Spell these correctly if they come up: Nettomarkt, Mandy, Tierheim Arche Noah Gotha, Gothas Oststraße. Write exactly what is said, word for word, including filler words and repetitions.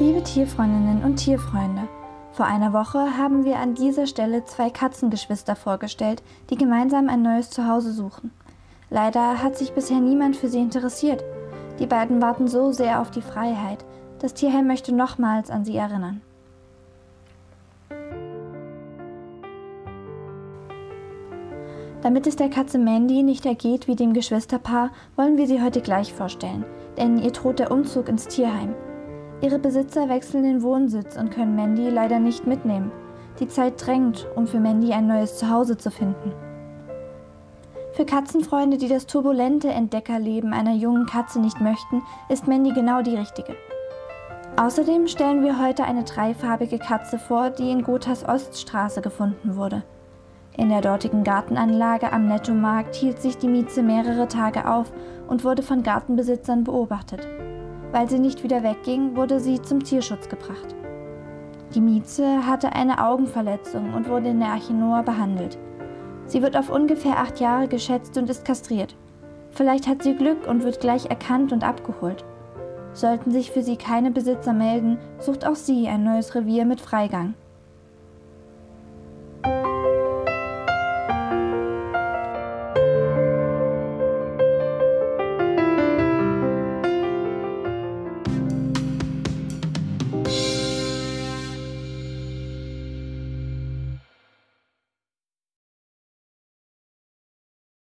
Liebe Tierfreundinnen und Tierfreunde, vor einer Woche haben wir an dieser Stelle zwei Katzengeschwister vorgestellt, die gemeinsam ein neues Zuhause suchen. Leider hat sich bisher niemand für sie interessiert. Die beiden warten so sehr auf die Freiheit. Das Tierheim möchte nochmals an sie erinnern. Damit es der Katze Mandy nicht ergeht wie dem Geschwisterpaar, wollen wir sie heute gleich vorstellen, denn ihr droht der Umzug ins Tierheim. Ihre Besitzer wechseln den Wohnsitz und können Mandy leider nicht mitnehmen. Die Zeit drängt, um für Mandy ein neues Zuhause zu finden. Für Katzenfreunde, die das turbulente Entdeckerleben einer jungen Katze nicht möchten, ist Mandy genau die richtige. Außerdem stellen wir heute eine dreifarbige Katze vor, die in Gothas Oststraße gefunden wurde. In der dortigen Gartenanlage am Nettomarkt hielt sich die Mieze mehrere Tage auf und wurde von Gartenbesitzern beobachtet. Weil sie nicht wieder wegging, wurde sie zum Tierschutz gebracht. Die Mieze hatte eine Augenverletzung und wurde in der Arche Noah behandelt. Sie wird auf ungefähr acht Jahre geschätzt und ist kastriert. Vielleicht hat sie Glück und wird gleich erkannt und abgeholt. Sollten sich für sie keine Besitzer melden, sucht auch sie ein neues Revier mit Freigang.